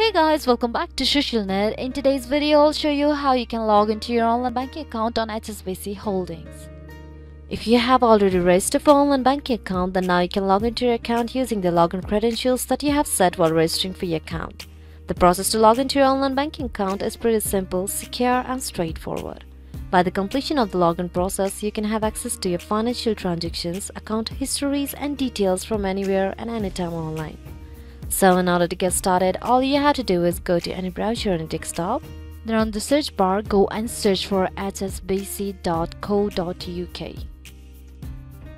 Hey guys, welcome back to Shushilnet. In today's video, I'll show you how you can log into your online banking account on HSBC Holdings. If you have already registered for online banking account, then now you can log into your account using the login credentials that you have set while registering for your account. The process to log into your online banking account is pretty simple, secure and straightforward. By the completion of the login process, you can have access to your financial transactions, account histories and details from anywhere and anytime online. So in order to get started, all you have to do is go to any browser on a desktop. Then on the search bar, go and search for hsbc.co.uk.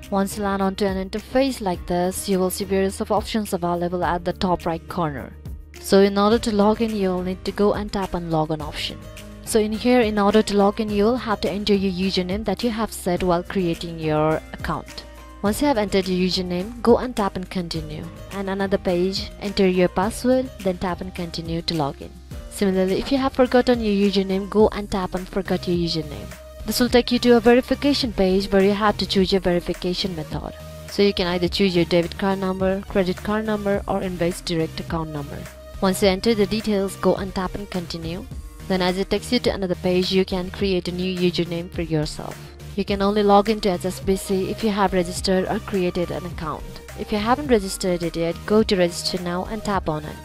Once you land onto an interface like this, you will see various of options available at the top right corner. So in order to log in, you'll need to go and tap on login option. So in here, in order to log in, you'll have to enter your username that you have set while creating your account. Once you have entered your username, go and tap on continue. And another page, enter your password, then tap on continue to log in. Similarly, if you have forgotten your username, go and tap on forgot your username. This will take you to a verification page where you have to choose your verification method. So you can either choose your debit card number, credit card number or Invest Direct account number. Once you enter the details, go and tap on continue. Then as it takes you to another page, you can create a new username for yourself. You can only log into HSBC if you have registered or created an account. If you haven't registered it yet, go to register now and tap on it.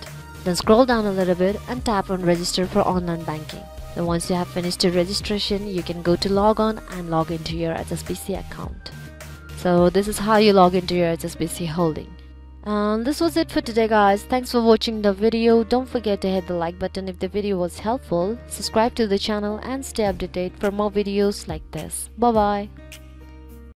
Then scroll down a little bit and tap on register for online banking. Then once you have finished your registration, you can go to log on and log into your HSBC account. So this is how you log into your HSBC holding. And this was it for today guys. Thanks for watching the video. Don't forget to hit the like button if the video was helpful. Subscribe to the channel and stay updated for more videos like this. Bye bye.